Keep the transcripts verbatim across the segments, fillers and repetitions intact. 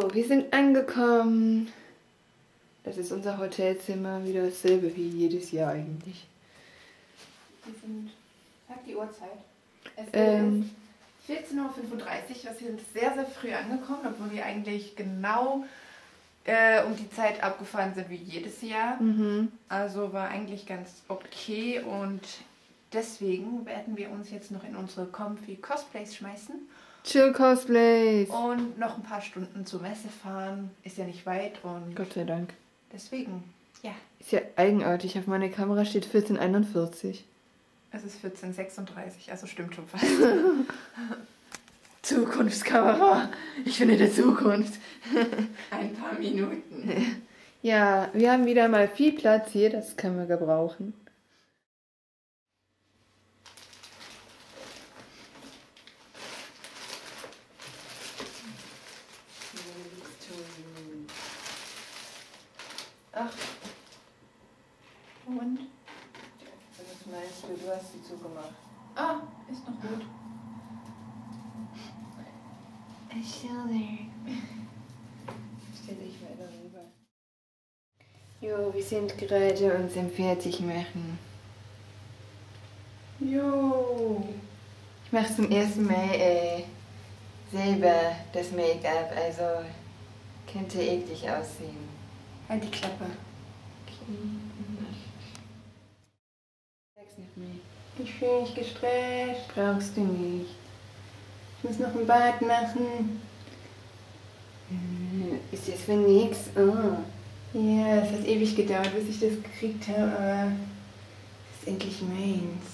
So, wir sind angekommen. Das ist unser Hotelzimmer, wieder dasselbe wie jedes Jahr eigentlich. Wir sind, sag die Uhrzeit. Es ähm, ist vierzehn Uhr fünfunddreißig Uhr, wir sind sehr, sehr früh angekommen, obwohl wir eigentlich genau äh, um die Zeit abgefahren sind wie jedes Jahr. Mhm. Also war eigentlich ganz okay und deswegen werden wir uns jetzt noch in unsere comfy Cosplays schmeißen. Chill Cosplays. Und noch ein paar Stunden zur Messe fahren. Ist ja nicht weit und... Gott sei Dank. Deswegen, ja. Ist ja eigenartig. Auf meiner Kamera steht vierzehn einundvierzig. Es ist vierzehn sechsunddreißig. Also stimmt schon fast. Zukunftskamera. Ich bin in der Zukunft. Ein paar Minuten. Ja, wir haben wieder mal viel Platz hier. Das können wir gebrauchen. Ach, und? Was meinst du? Du hast sie zugemacht. Ah, ist noch gut. I'm still there. Stell dich mal darüber. Jo, wir sind gerade uns im Fertigmachen. Jo. Ich mach's zum ersten Mal äh, selber das Make-up, also könnte eklig aussehen. Halt die Klappe. Ich fühle mich gestresst. Brauchst du nicht. Ich muss noch ein Bad machen. Ist jetzt für nichts? Oh. Ja, es hat ewig gedauert, bis ich das gekriegt habe, aber es ist endlich meins.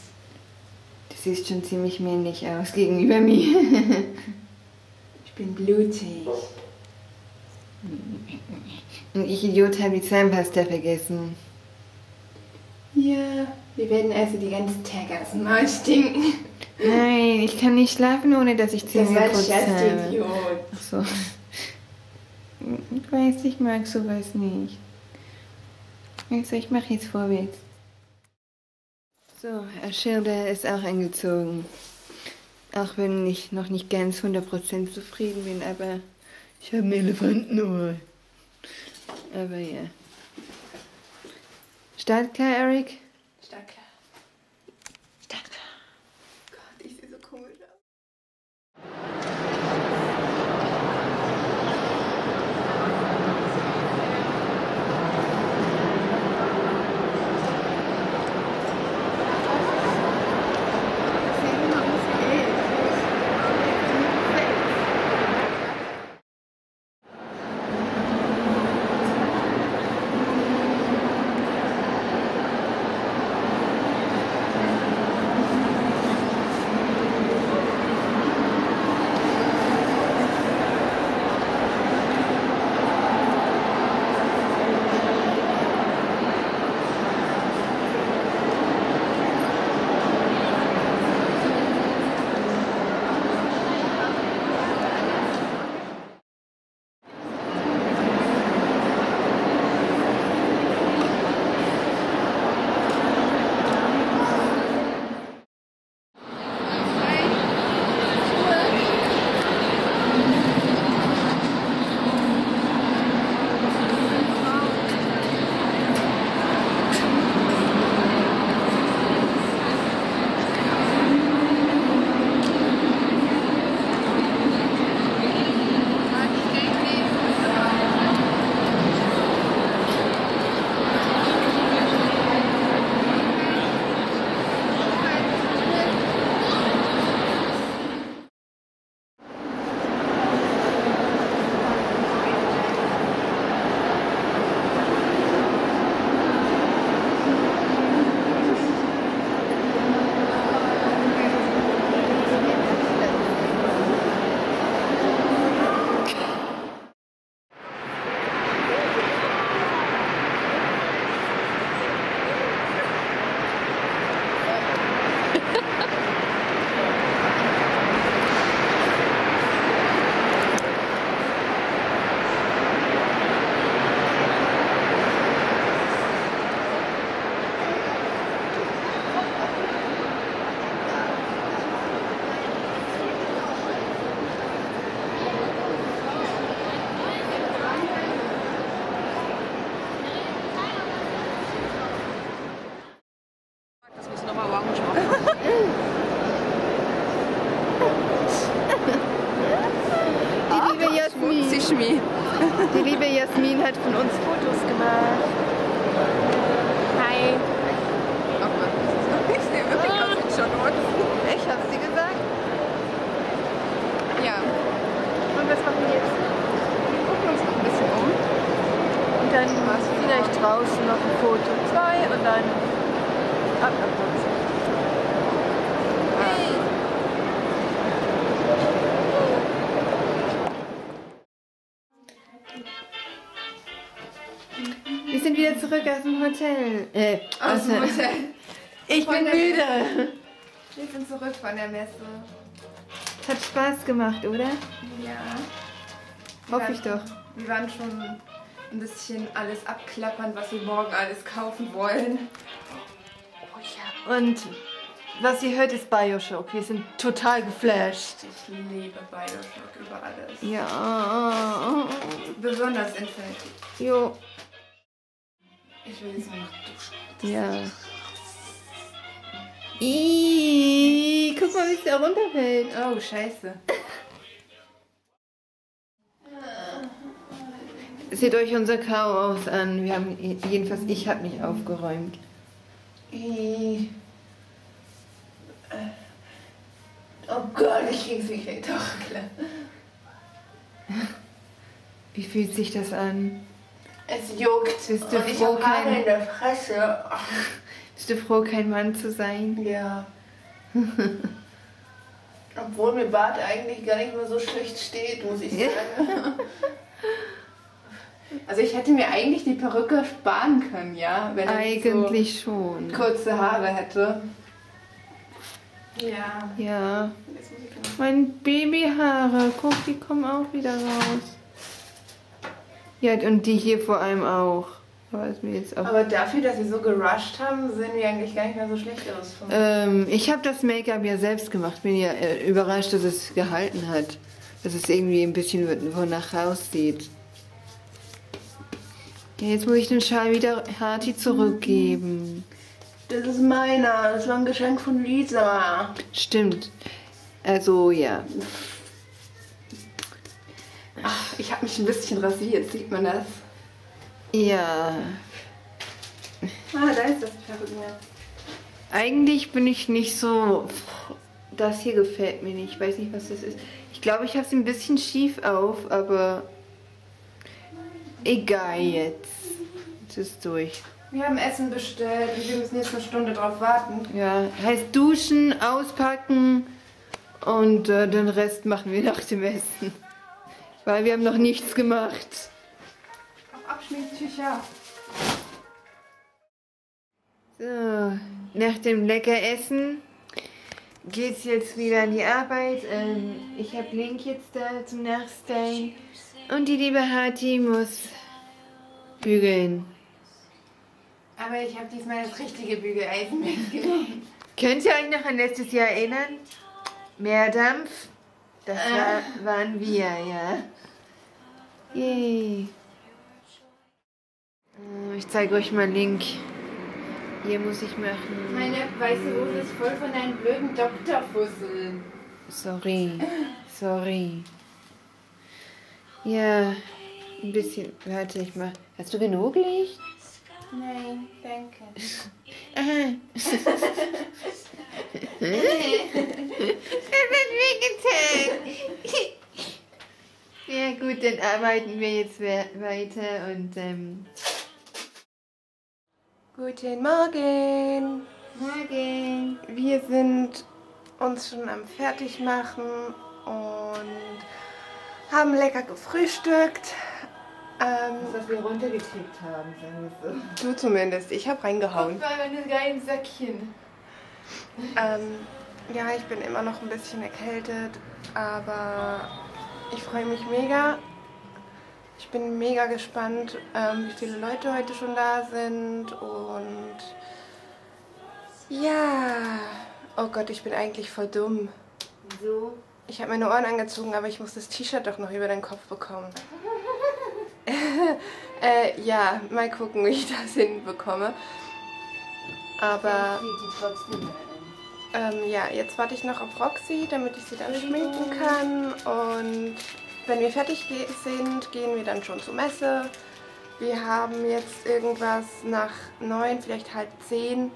Du siehst schon ziemlich männlich aus gegenüber mir. Ich bin blutig. Und ich, Idiot, habe die Zahnpasta vergessen. Ja, wir werden also die ganzen Tage aus dem Maul stinken. Nein, ich kann nicht schlafen, ohne dass ich Zähne geputzt habe. Das war ein Scherz, du Idiot. Ach so. Ich weiß, ich mag sowas nicht. Also, ich mache jetzt vorwärts. So, Herr Schilder ist auch angezogen. Auch wenn ich noch nicht ganz hundert Prozent zufrieden bin, aber ich habe ein Elefantenohr. Aber ja. Startklar, Eric? Startklar. Startklar. Gott, ich sehe so komisch aus. draußen noch ein Foto zwei und dann ab nach Hause. Wir sind wieder zurück aus dem Hotel. Äh, aus, aus dem Hotel. Ich von bin müde. Messe. Wir sind zurück von der Messe. Es hat Spaß gemacht, oder? Ja. Hoffe ich doch. Wir waren schon ein bisschen alles abklappern, was wir morgen alles kaufen wollen. Oh ja. Und was ihr hört, ist Bioshock. Wir sind total geflasht. Ich liebe Bioshock über alles. Ja. Besonders Infinity. Jo. Ich will jetzt mal noch duschen. Ja. Iiii, guck mal, wie es da runterfällt. Oh, scheiße. Seht euch unser Chaos an. Wir haben, jedenfalls ich habe nicht aufgeräumt. Iiii. Oh Gott, ich krieg's nicht weg. Doch, klar. Wie fühlt sich das an? Es juckt. Bist du und froh, ich kein... in der Fresse. Bist du froh, kein Mann zu sein? Ja. Obwohl mir Bart eigentlich gar nicht mehr so schlecht steht, muss ich sagen. Also ich hätte mir eigentlich die Perücke sparen können, ja? Wenn ich eigentlich so schon kurze Haare hätte. Ja. Ja. Jetzt muss ich mein Babyhaare, guck, die kommen auch wieder raus. Ja, und die hier vor allem auch. Aber, ist mir jetzt auch aber dafür, dass wir so gerusht haben, sehen wir eigentlich gar nicht mehr so schlecht aus. Ähm, ich habe das Make-up ja selbst gemacht. Bin ja äh, überrascht, dass es gehalten hat. Dass es irgendwie ein bisschen wonach aussieht. Ja, jetzt muss ich den Schal wieder Hati zurückgeben. Das ist meiner. Das war ein Geschenk von Lisa. Stimmt. Also, ja. Ach, ich habe mich ein bisschen rasiert, sieht man das? Ja. Ah, da ist das Perückenmeer. Eigentlich bin ich nicht so... Das hier gefällt mir nicht, ich weiß nicht, was das ist. Ich glaube, ich habe es ein bisschen schief auf, aber... Egal jetzt. Es ist durch. Wir haben Essen bestellt und wir müssen jetzt eine Stunde drauf warten. Ja, heißt duschen, auspacken und äh, den Rest machen wir nach dem Essen. Weil wir haben noch nichts gemacht. Auch Abschminktücher. So, nach dem lecker Essen geht's jetzt wieder an die Arbeit. Ähm, ich habe Link jetzt da zum Nachstellen. Und die liebe Hati muss bügeln. Aber ich habe diesmal das richtige Bügeleisen mitgenommen. Könnt ihr euch noch an letztes Jahr erinnern? Mehr Dampf. Das war, waren wir, ja. Yay. Ich zeige euch mal Link. Hier muss ich machen. Meine weiße Hose ist voll von einem blöden Doktorfusseln. Sorry. Sorry. Ja, ein bisschen. Warte, ich mach. Hast du genug Licht? Nein, danke. Aha. Ja gut, dann arbeiten wir jetzt weiter und ähm guten Morgen! Morgen! Wir sind uns schon am Fertigmachen und haben lecker gefrühstückt. Ähm, was wir runtergekriegt haben, sagen wir so. Du zumindest, ich habe reingehauen. Guck mal meine geilen Säckchen. Ähm, ja, ich bin immer noch ein bisschen erkältet, aber ich freue mich mega. Ich bin mega gespannt, ähm, wie viele Leute heute schon da sind und ja. Oh Gott, ich bin eigentlich voll dumm. Wieso? Ich habe meine Ohren angezogen, aber ich muss das T-Shirt doch noch über den Kopf bekommen. äh, ja, mal gucken, wie ich das hinbekomme. Aber ähm, ja, jetzt warte ich noch auf Roxy, damit ich sie dann schminken kann. Und wenn wir fertig ge sind, gehen wir dann schon zur Messe. Wir haben jetzt irgendwas nach neun, vielleicht halb zehn.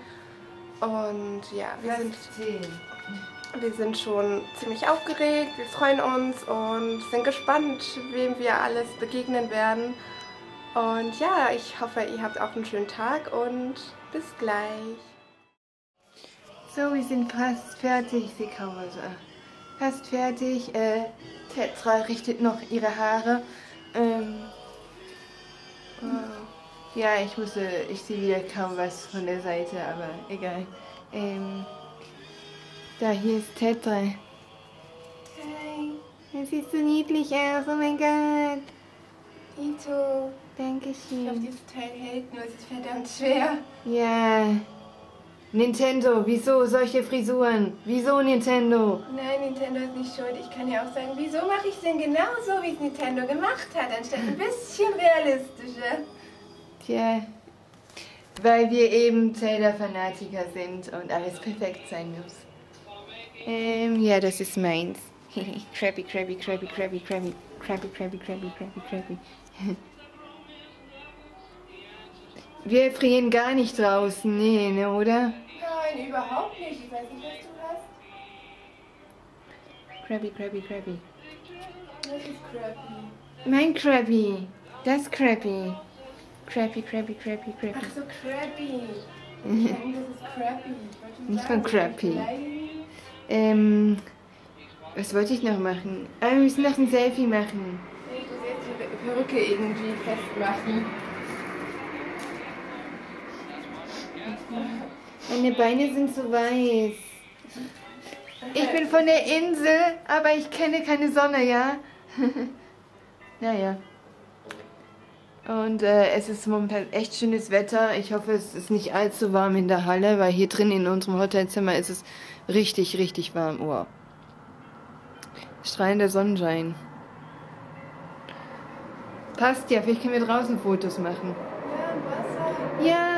Und ja, wir sind, wir sind schon ziemlich aufgeregt. Wir freuen uns und sind gespannt, wem wir alles begegnen werden. Und ja, ich hoffe, ihr habt auch einen schönen Tag und bis gleich. So, wir sind fast fertig, Sekawase. Fast fertig. Äh, Tetra richtet noch ihre Haare. Ähm, oh. Ja, ich musste, ich sehe wieder kaum was von der Seite, aber egal. Ähm, da hier ist Tetra. Hi. Das sieht so niedlich aus, oh mein Gott. Ito. Dankeschön. Ich glaube, dieses Teil hält nur, es ist verdammt schwer. Ja. Nintendo, wieso solche Frisuren? Wieso Nintendo? Nein, Nintendo ist nicht schuld. Ich kann ja auch sagen, wieso mache ich es denn genau so, wie es Nintendo gemacht hat, anstatt ein bisschen realistischer? Tja, weil wir eben Zelda-Fanatiker sind und alles perfekt sein muss. Ähm, ja, das ist meins. Krabby, Krabby, Krabby, Krabby, Krabby, Krabby, Krabby, Krabby, Krabby, Krabby. Wir frieren gar nicht draußen, nee, ne, oder? Nein, überhaupt nicht. Ich weiß nicht, was du hast. Krabby, Krabby, Krabby. Das ist Krabby. Mein Krabby. Das Krabby. Krabby, Krabby, Krabby, Krabby. Ach so, Krabby. Nein, das ist Krabby. Nicht sagen, von Krabby. Ähm, was wollte ich noch machen? Ah, wir müssen noch ein Selfie machen. Ich muss jetzt die Perücke irgendwie festmachen. Meine Beine sind so weiß. Ich bin von der Insel, aber ich kenne keine Sonne, ja? Naja. Und äh, es ist momentan echt schönes Wetter. Ich hoffe, es ist nicht allzu warm in der Halle, weil hier drin in unserem Hotelzimmer ist es richtig, richtig warm. Wow. Strahlender Sonnenschein. Passt ja, vielleicht können wir draußen Fotos machen. Ja, Wasser. Ja.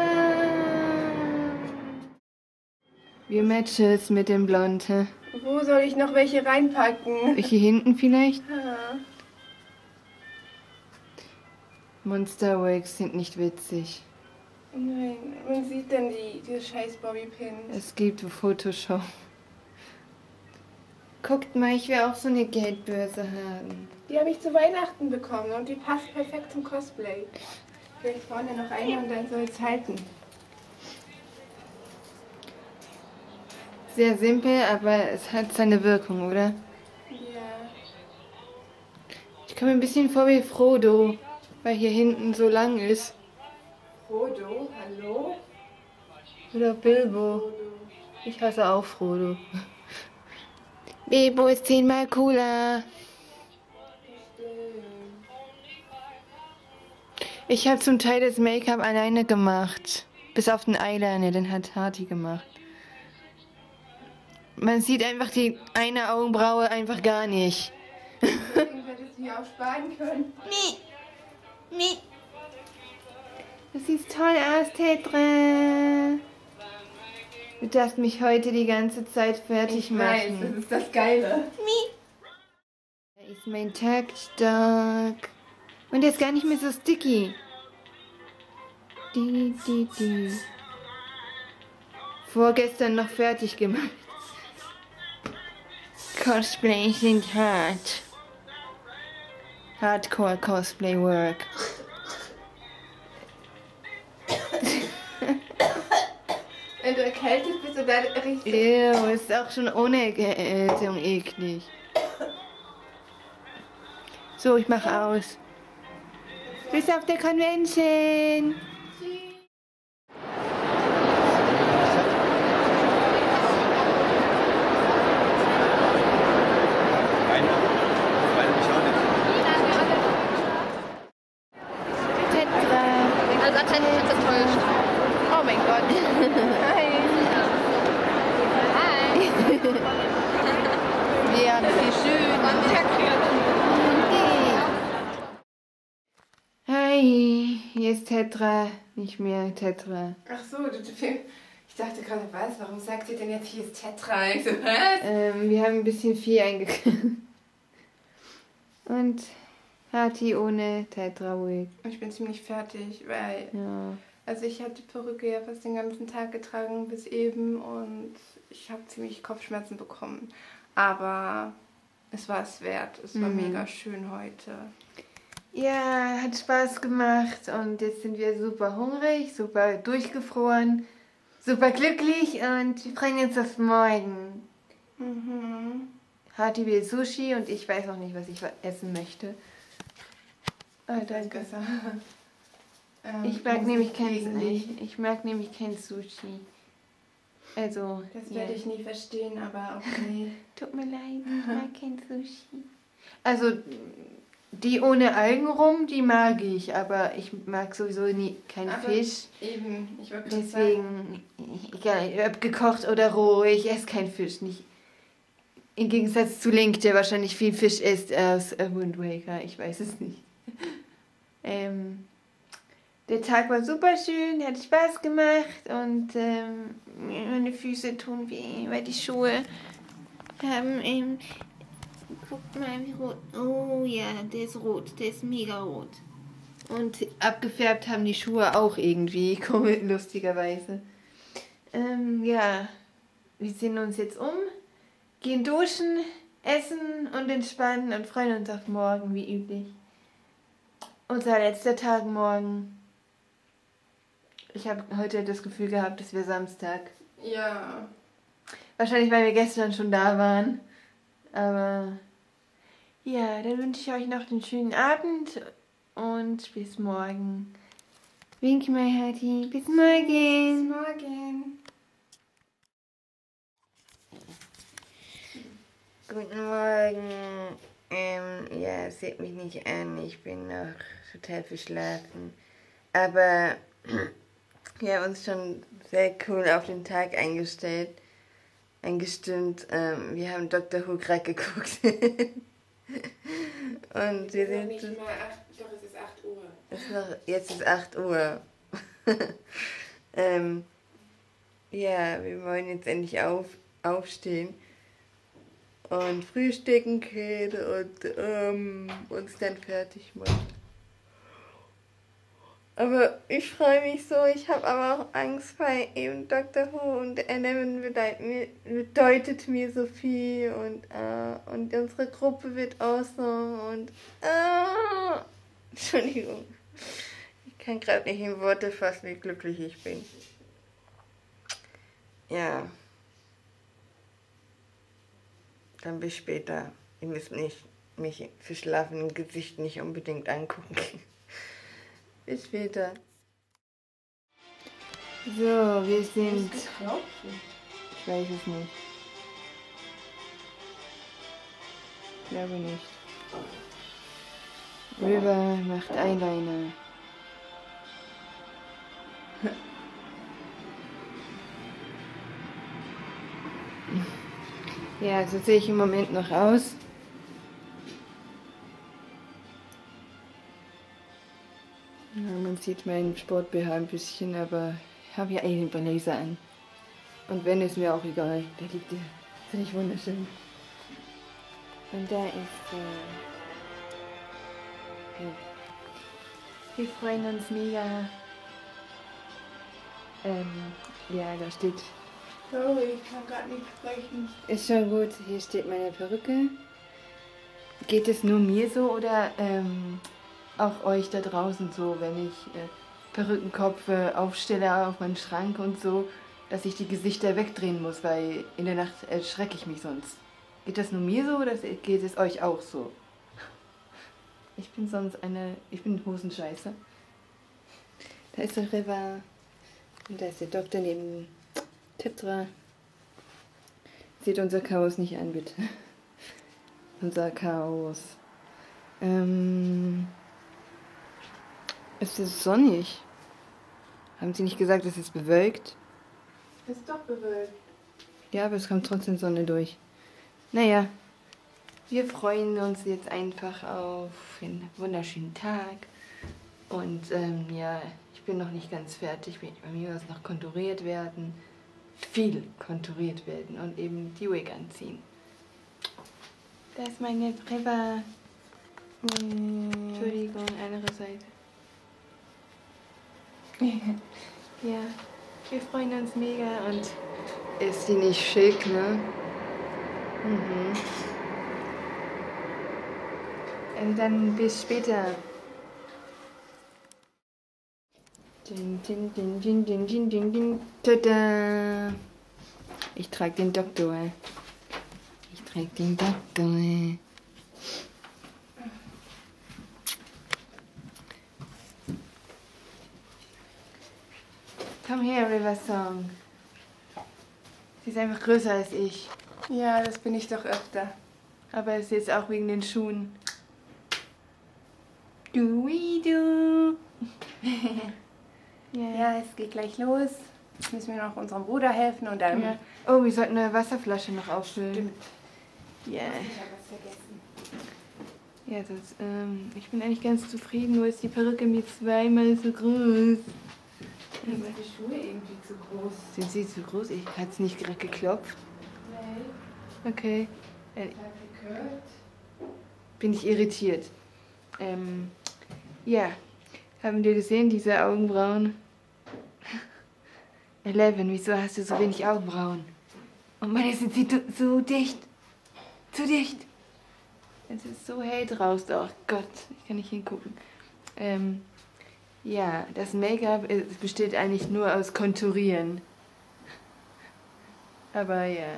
Wir Matches mit dem Blond. Hä? Wo soll ich noch welche reinpacken? Hier hinten vielleicht? Ja. Monsterworks sind nicht witzig. Nein, man sieht dann die, die scheiß Bobbypins. Es gibt Photoshop. Guckt mal, ich will auch so eine Geldbörse haben. Die habe ich zu Weihnachten bekommen und die passt perfekt zum Cosplay. Vielleicht vorne noch eine und dann soll es halten. Sehr simpel, aber es hat seine Wirkung, oder? Ja. Ich komme ein bisschen vor wie Frodo, weil hier hinten so lang ist. Frodo, hallo? Oder Bilbo. Frodo. Ich hasse auch Frodo. Bilbo ist zehnmal cooler. Ich habe zum Teil das Make-up alleine gemacht. Bis auf den Eyeliner, den hat Hati gemacht. Man sieht einfach die eine Augenbraue einfach gar nicht. Deswegen hättest du hier auch sparen können. Nee. Nee. Das sieht toll aus, Tetra. Du darfst mich heute die ganze Zeit fertig machen. Ich weiß, das ist das Geile. Nee. Da ist mein Tag-Stock. Und der ist gar nicht mehr so sticky. Die, die, die. Vorgestern noch fertig gemacht. Cosplay sind hart. Hardcore Cosplay Work. Wenn du erkältet bist, du da richtig. Ew, ist auch schon ohne Erkältung eklig. So, ich mache aus. Bis auf der Convention. Hier ist Tetra, nicht mehr Tetra. Ach so, du, ich dachte gerade, was, warum sagt ihr denn jetzt, hier ist Tetra? Ich so, was? Ähm, wir haben ein bisschen viel eingekriegt. Und Hati ohne Tetra-Wig. Ich bin ziemlich fertig, weil... Ja. Also ich habe die Perücke ja fast den ganzen Tag getragen bis eben und ich habe ziemlich Kopfschmerzen bekommen. Aber es war es wert, es war mhm. mega schön heute. Ja, hat Spaß gemacht und jetzt sind wir super hungrig, super durchgefroren, super glücklich und wir freuen uns auf morgen. Mhm. Hati will Sushi und ich weiß noch nicht, was ich essen möchte. Oh, danke. Ähm, ich mag nämlich kein ich, ich mag nämlich kein Sushi. Also. Das werde yeah. ich nie verstehen, aber okay. Tut mir leid, ich mag kein Sushi. Also die ohne Algen rum, die mag ich, aber ich mag sowieso nie keinen Fisch. Eben, ich wollte gerade sagen. Deswegen, egal, ja, ob gekocht oder roh, ich esse keinen Fisch nicht. Im Gegensatz zu Link, der wahrscheinlich viel Fisch isst aus Wind Waker, ich weiß es nicht. Ähm, der Tag war super schön, hat Spaß gemacht und ähm, meine Füße tun weh, weil die Schuhe haben ähm, guckt mal wie rot, oh ja, der ist rot, der ist mega rot. Und abgefärbt haben die Schuhe auch irgendwie, lustigerweise. Ähm, ja, wir sehen uns jetzt um. Gehen duschen, essen und entspannen und freuen uns auf morgen, wie üblich. Unser letzter Tag morgen. Ich habe heute das Gefühl gehabt, es wäre Samstag. Ja. Wahrscheinlich, weil wir gestern schon da waren. Aber ja, dann wünsche ich euch noch einen schönen Abend und bis morgen. Wink mal, Hati. Bis morgen. Bis morgen. Guten Morgen. Ähm, ja, seht mich nicht an, ich bin noch total verschlafen. Aber wir haben uns schon sehr cool auf den Tag eingestellt, eingestimmt. Ähm, wir haben Doktor Who gerade geguckt. Und wir sind... Nicht mal acht, doch, es ist acht Uhr. Ist noch, jetzt ist acht Uhr. ähm, ja, wir wollen jetzt endlich auf, aufstehen. Und frühstücken gehen und ähm, uns dann fertig machen. Aber ich freue mich so, ich habe aber auch Angst, weil eben Doktor Who und Eleven bedeutet mir so viel und, äh, und unsere Gruppe wird awesome und äh, Entschuldigung, ich kann gerade nicht in Worte fassen, wie glücklich ich bin. Ja. Dann bis später. Ihr müsst nicht, mich für schlafendes Gesicht nicht unbedingt angucken. Bis später. So, wir sind... Ich weiß es nicht. Ich glaube nicht. River macht Eyeliner. Ja, so sehe ich im Moment noch aus. Ja, man sieht meinen Sport-B H ein bisschen, aber ich habe ja eh den Blazer an. Und wenn, ist mir auch egal. Da liegt der. Finde ich wunderschön. Und da ist... Äh, ja. Wir freuen uns mega. Ähm, ja, da steht... Sorry, ich kann gerade nicht sprechen. Ist schon gut, hier steht meine Perücke. Geht es nur mir so oder ähm, auch euch da draußen so, wenn ich äh, Perückenkopfe aufstelle auf meinen Schrank und so, dass ich die Gesichter wegdrehen muss, weil in der Nacht erschrecke ich mich sonst. Geht das nur mir so oder geht es euch auch so? Ich bin sonst eine, ich bin Hosenscheiße. Da ist der River und da ist der Doktor neben Tetra. Seht unser Chaos nicht an, bitte. Unser Chaos. Ähm, es ist sonnig. Haben Sie nicht gesagt, es ist bewölkt? Es ist doch bewölkt. Ja, aber es kommt trotzdem Sonne durch. Naja, wir freuen uns jetzt einfach auf einen wunderschönen Tag. Und ähm, ja, ich bin noch nicht ganz fertig. Bei mir muss noch konturiert werden. Viel konturiert werden und eben die Wig anziehen. Da ist meine River. Hm. Entschuldigung, andere Seite. Ja, wir freuen uns mega und... Ist die nicht schick, ne? Mhm. Also dann bis später. Din, din, din, din, din, din, din, din. Tada! Ich trage den Doktor. Ich trage den Doktor. Komm her, River Song. Sie ist einfach größer als ich. Ja, das bin ich doch öfter. Aber es ist jetzt auch wegen den Schuhen. Du, du. Yeah. Ja, es geht gleich los. Jetzt müssen wir noch unserem Bruder helfen und dann... Ja. Oh, wir sollten eine Wasserflasche noch auffüllen. Stimmt. Ja. Yeah. Ja, sonst, ähm, ich bin eigentlich ganz zufrieden, nur ist die Perücke mir zweimal so groß. Sind also, die Schuhe irgendwie zu groß? Sind sie zu groß? Ich hatte es nicht direkt geklopft. Nein. Okay. Äh, bin ich irritiert. Ähm, ja. Haben wir gesehen, diese Augenbrauen? Eleven, wieso hast du so wenig Augenbrauen? Oh Mann, jetzt sind sie so dicht. Zu dicht. Es ist so hell draußen. Oh Gott, ich kann nicht hingucken. Ähm, ja, das Make-up besteht eigentlich nur aus Konturieren. Aber ja.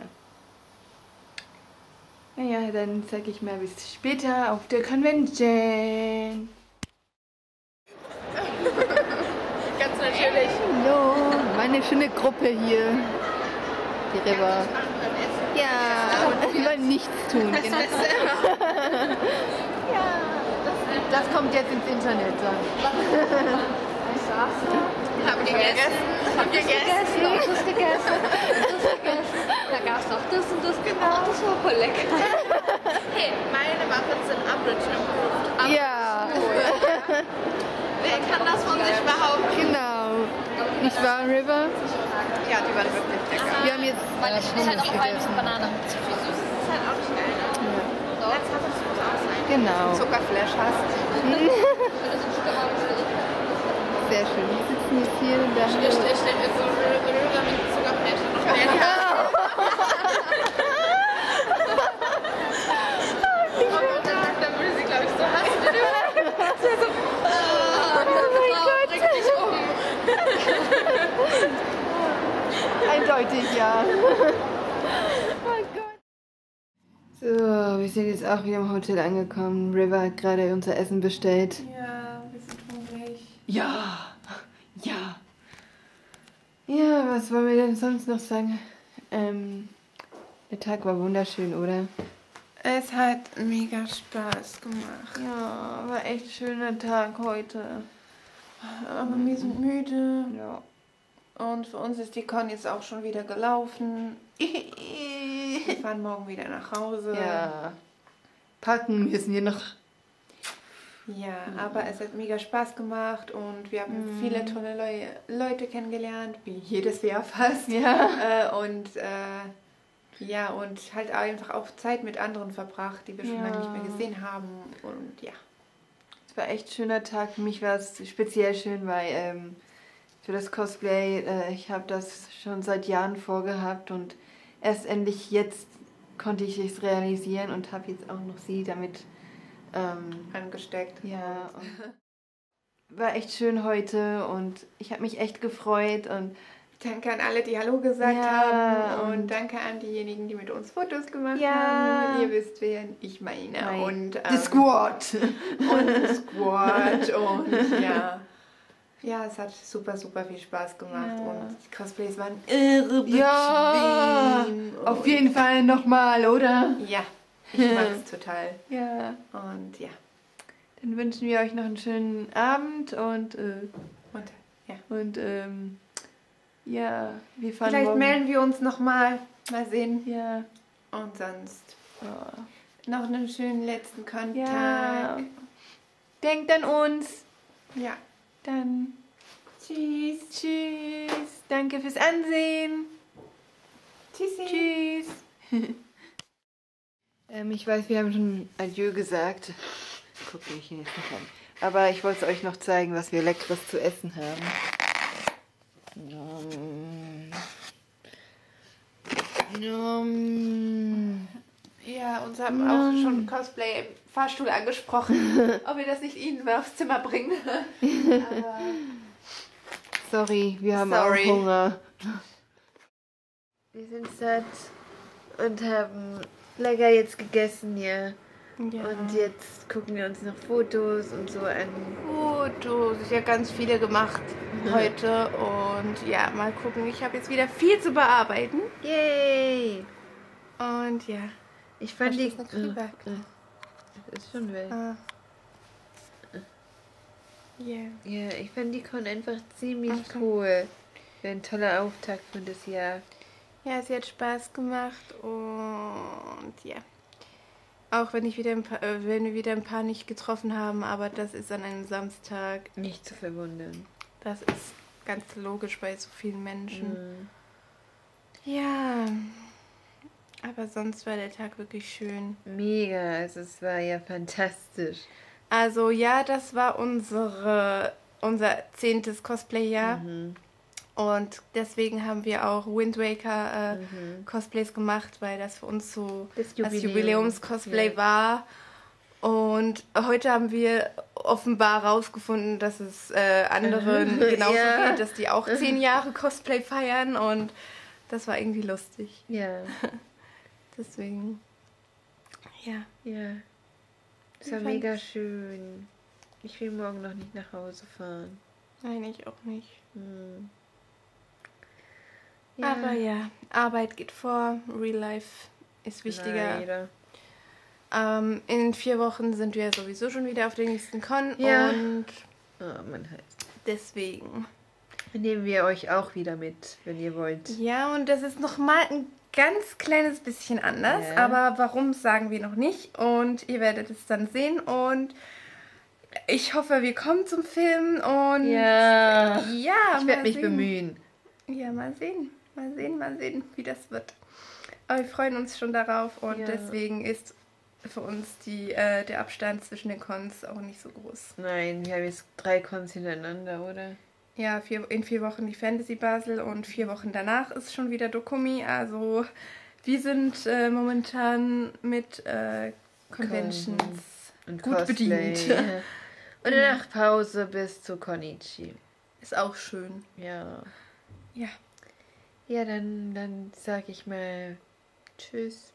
Naja, dann zeige ich mal bis später auf der Convention. Natürlich. Hallo, meine schöne Gruppe hier. Die River. Ja, und wir wollen nichts tun. Ja, das, das kommt jetzt ins Internet. Haben wir gegessen? Haben wir gegessen? Haben wir gegessen? Da gab es noch das und das, genau. Das war voll lecker. Hey, meine Muffins sind aboriginal approved. Ja. Wer kann das von sich behaupten? Genau. Nicht wahr, River? Ja, die waren wirklich lecker. Wir haben jetzt eine Schnummis gegessen. Banane. Zu viel süß ist es halt auch nicht geil, ne? Ja. Als Haferflocken muss auch sein. Genau. Zuckerflash hast. Sehr schön. Wir sitzen jetzt hier und da. Ich stelle mir so River mit Zuckerflash noch mehr. Eindeutig, ja. Oh Gott. So, wir sind jetzt auch wieder im Hotel angekommen. River hat gerade unser Essen bestellt. Ja, wir sind hungrig. Ja, ja. Ja, was wollen wir denn sonst noch sagen? Ähm, der Tag war wunderschön, oder? Es hat mega Spaß gemacht. Ja, war echt ein schöner Tag heute. Aber wir sind müde. Ja. Und für uns ist die Con jetzt auch schon wieder gelaufen. Wir fahren morgen wieder nach Hause. Ja. Packen müssen wir noch. Ja, mhm. Aber es hat mega Spaß gemacht und wir haben mhm. viele tolle Leu Leute kennengelernt, wie jedes Jahr fast. Ja. Äh, und äh, ja, und halt einfach auch Zeit mit anderen verbracht, die wir ja. schon lange nicht mehr gesehen haben. Und ja. Es war echt ein schöner Tag. Für mich war es speziell schön, weil ähm, für das Cosplay, äh, ich habe das schon seit Jahren vorgehabt und erst endlich jetzt konnte ich es realisieren und habe jetzt auch noch sie damit ähm, angesteckt. Ja, und war echt schön heute und ich habe mich echt gefreut und danke an alle, die Hallo gesagt ja, haben und, und danke an diejenigen, die mit uns Fotos gemacht ja. haben. Ihr wisst, wer ich meine. Nein. Und ähm, The Squad! Und Squad und ja. Ja, es hat super, super viel Spaß gemacht ja. und die Cosplays waren irre bequem. Ja, auf jeden Fall nochmal, oder? Ja, ich ja. mag es total. Ja. Und ja. Dann wünschen wir euch noch einen schönen Abend und äh, und, ja. und ähm, ja, wir fahren Vielleicht morgen. melden wir uns nochmal, mal sehen. Ja. Und sonst oh. noch einen schönen letzten Kontakt. Ja. Denkt an uns. Ja. Dann tschüss, tschüss, danke fürs Ansehen. Tschüssi. Tschüss. ähm, ich weiß, wir haben schon Adieu gesagt. Guck ich hier jetzt nicht an. Aber ich wollte es euch noch zeigen, was wir Leckeres zu essen haben. Nom. Nom. Ja, uns haben auch schon Cosplay im Fahrstuhl angesprochen, ob wir das nicht ihnen mal aufs Zimmer bringen. Aber Sorry, wir haben Sorry. auch Hunger. Wir sind satt und haben lecker jetzt gegessen hier. Ja. Und jetzt gucken wir uns noch Fotos und so an. Fotos, ich habe ganz viele gemacht mhm. heute und ja, mal gucken. Ich habe jetzt wieder viel zu bearbeiten. Yay! Und ja, ich fand die... Das ist schon wild. Ah. Yeah. Ja, ich fand die Con einfach ziemlich okay. cool. Ein toller Auftakt für das Jahr. Ja, sie hat Spaß gemacht und ja. Auch wenn ich wieder ein paar, äh, wenn wir wieder ein paar nicht getroffen haben, aber das ist an einem Samstag. Nicht zu verwundern. Das ist ganz logisch bei so vielen Menschen. Mhm. Ja. Aber sonst war der Tag wirklich schön. Mega, also es war ja fantastisch. Also ja, das war unsere, unser zehntes Cosplay-Jahr mhm. und deswegen haben wir auch Wind Waker äh, mhm. Cosplays gemacht, weil das für uns so das, Jubiläum. das Jubiläums-Cosplay ja. war. Und heute haben wir offenbar rausgefunden, dass es äh, anderen mhm. genauso ja. geht, dass die auch zehn Jahre Cosplay feiern und das war irgendwie lustig. Ja. Deswegen, ja. Ja. Das war mega schön. Ich will morgen noch nicht nach Hause fahren. Nein, ich auch nicht. Hm. Ja. Aber ja, Arbeit geht vor, Real Life ist wichtiger. Ähm, in vier Wochen sind wir sowieso schon wieder auf der nächsten Con ja. und oh, mein Hals. Deswegen nehmen wir euch auch wieder mit, wenn ihr wollt. Ja, und das ist nochmal ein ganz kleines bisschen anders, ja. aber warum sagen wir noch nicht und ihr werdet es dann sehen und ich hoffe, wir kommen zum Film und ja, ja ich werde mich bemühen. Ja, mal sehen, mal sehen, mal sehen, wie das wird. Aber wir freuen uns schon darauf und ja. deswegen ist für uns die, äh, der Abstand zwischen den Cons auch nicht so groß. Nein, wir haben jetzt drei Cons hintereinander, oder? Ja, vier, in vier Wochen die Fantasy Basel und vier Wochen danach ist schon wieder Dokumi. Also wir sind äh, momentan mit äh, Conventions und gut Cosplay. bedient. Ja. Und danach Pause bis zu Connichi. Ist auch schön. Ja. Ja. Ja, dann, dann sag ich mal tschüss.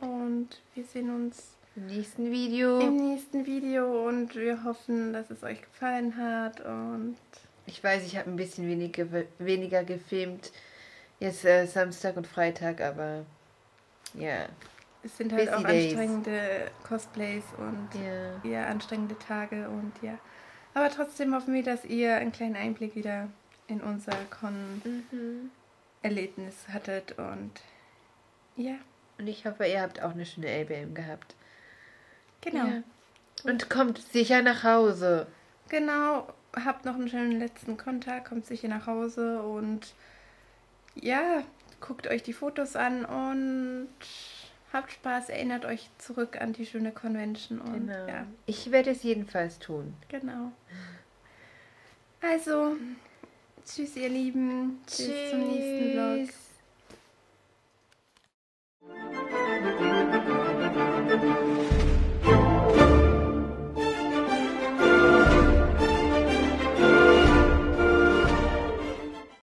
Und wir sehen uns im nächsten Video. Im nächsten Video und wir hoffen, dass es euch gefallen hat und... Ich weiß, ich habe ein bisschen weniger, weniger gefilmt, jetzt äh, Samstag und Freitag, aber ja. Yeah. Es sind halt Busy auch Days. anstrengende Cosplays und yeah. ja, anstrengende Tage und ja. Aber trotzdem hoffen wir, dass ihr einen kleinen Einblick wieder in unser Con-Erlebnis mhm. hattet und ja. Und ich hoffe, ihr habt auch eine schöne L B M gehabt. Genau. Ja. Und kommt sicher nach Hause. Genau. Habt noch einen schönen letzten Kontakt, kommt sicher nach Hause und ja, guckt euch die Fotos an und habt Spaß, erinnert euch zurück an die schöne Convention. Und, genau. ja. Ich werde es jedenfalls tun. Genau. Also, tschüss ihr Lieben. Tschüss. Bis zum nächsten Vlog.